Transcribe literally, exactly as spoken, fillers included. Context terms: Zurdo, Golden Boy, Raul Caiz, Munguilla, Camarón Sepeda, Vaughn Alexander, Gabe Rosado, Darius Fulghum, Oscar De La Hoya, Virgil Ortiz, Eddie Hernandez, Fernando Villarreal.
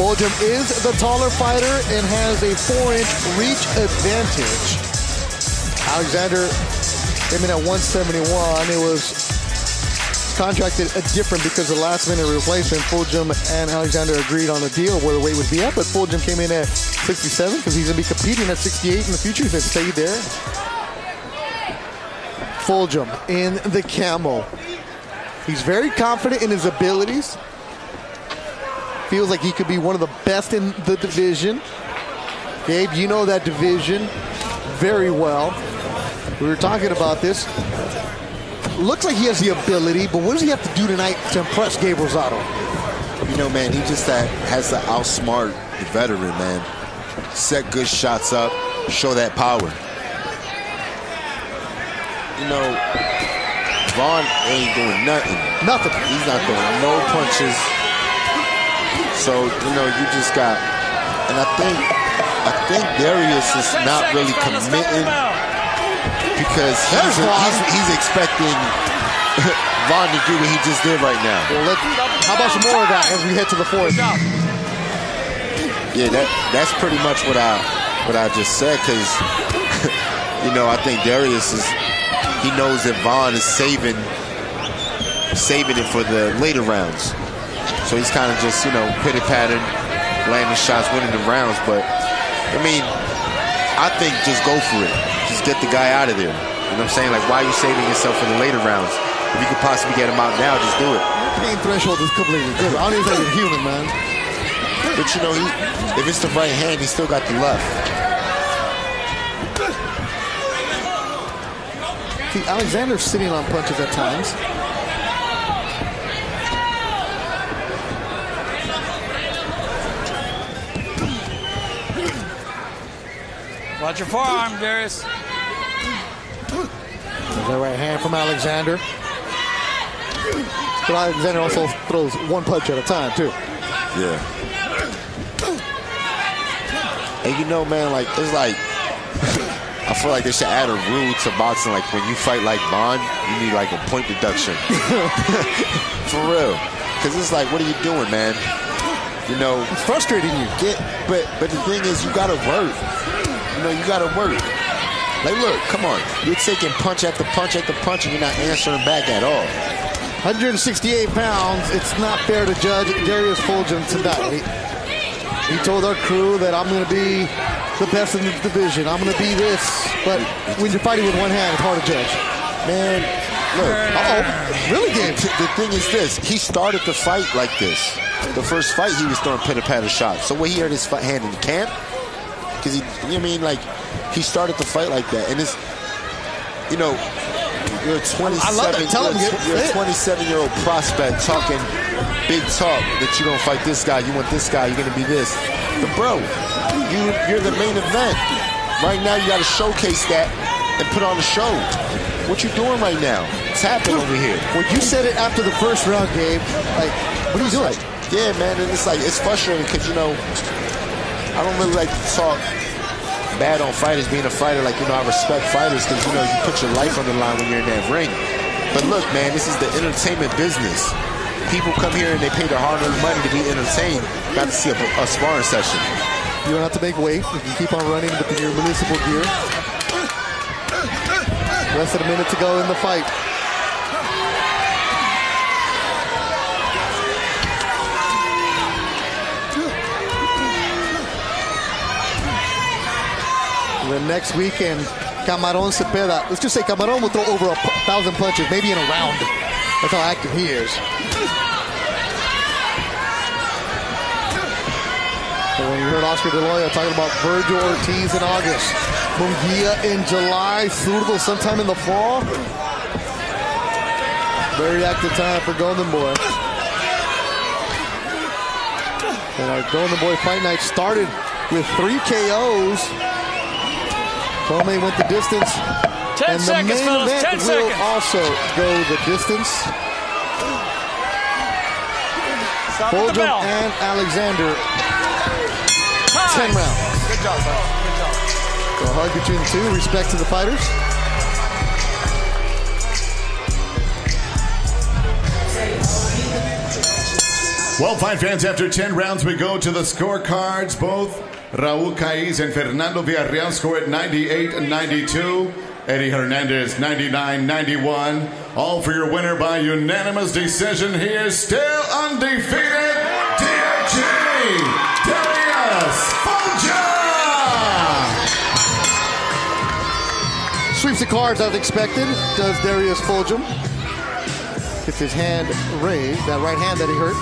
Fulghum is the taller fighter and has a four-inch reach advantage. Alexander came in at one seventy-one. It was contracted a different because the last minute replacement, Fulghum and Alexander agreed on a deal where the weight would be at, but Fulghum came in at sixty-seven because he's going to be competing at sixty-eight in the future. He's going to stay there. Fulghum in the camo. He's very confident in his abilities. Feels like he could be one of the best in the division. Gabe, you know that division very well. We were talking about this. Looks like he has the ability, but what does he have to do tonight to impress Gabe Rosado? You know, man, he just that, has to outsmart the veteran, man. Set good shots up, show that power. You know, Vaughn ain't doing nothing. Nothing. He's not doing no punches. So, you know, you just got, and I think, I think Darius is not really committing, because he's, he's, he's expecting Vaughn to do what he just did right now. Well, let's, how about some more of that as we head to the fourth? Yeah, that that's pretty much what I what I just said, because you know, I think Darius is, he knows that Vaughn is saving saving it for the later rounds, so he's kind of just, you know, pivot pattern, landing shots, winning the rounds. But I mean, I think just go for it. Just get the guy out of there. You know what I'm saying? Like, why are you saving yourself for the later rounds? If you could possibly get him out now, just do it. Your pain threshold is completely different. I don't even think you're human, man. But, you know, he, if it's the right hand, he still got the left. See, Alexander's sitting on punches at times. Watch your forearm, Darius. The right hand from Alexander. But Alexander also throws one punch at a time, too. Yeah. And you know, man, like, it's like, I feel like they should add a rule to boxing. Like, when you fight like Bond, you need, like, a point deduction. For real. Because it's like, what are you doing, man? You know, it's frustrating you. Get, but, but the thing is, you got to work. You know, you got to work. Like, look, come on. You're taking punch after punch after punch, and you're not answering back at all. one sixty-eight pounds. It's not fair to judge Darius Fulghum tonight. He told our crew that I'm going to be the best in the division. I'm going to be this. But when you're fighting with one hand, it's hard to judge. Man, look. Uh-oh. Really, Gabe? The thing is this. He started the fight like this. The first fight, he was throwing pitter-patter shots. So when he heard his hand in the camp, because he, you know what I mean, like, he started the fight like that. And it's, you know, you're a twenty-seven-year-old prospect talking big talk that you're going to fight this guy, you want this guy, you're going to be this. But, bro, you, you're the main event. Right now, you got to showcase that and put on the show. What you doing right now? It's happening over here. Well, you said it after the first round, Gabe. Like, what are you doing? Like, yeah, man, and it's like, it's frustrating because, you know, I don't really like to talk bad on fighters being a fighter. Like, you know, I respect fighters because, you know, you put your life on the line when you're in that ring. But look, man, this is the entertainment business. People come here and they pay their hard-earned money to be entertained, not to see a, a sparring session. You don't have to make weight. You can keep on running with your municipal gear. Less than a minute to go in the fight. Then next weekend, Camarón Sepeda. Let's just say Camarón will throw over a thousand punches, maybe in a round. That's how active he is. So when you heard Oscar De La Hoya talking about Virgil Ortiz in August, Munguilla in July, Zurdo sometime in the fall. Very active time for Golden Boy. And our Golden Boy fight night started with three K Os. Fulghum went the distance, ten and the seconds, main fellas, event ten will seconds. Also go the distance. Fulghum and Alexander, nice. ten rounds. Good job, bro. Good job. Go hard between the two. Respect to the fighters. Well, fine fans, after ten rounds, we go to the scorecards. Both Raul Caiz and Fernando Villarreal score at ninety-eight and ninety-two. Eddie Hernandez, ninety-nine ninety-one. All for your winner by unanimous decision. He is still undefeated, D J Darius Fulghum! Sweeps the cards as expected, does Darius Fulghum. It's his hand raised, that right hand that he hurt.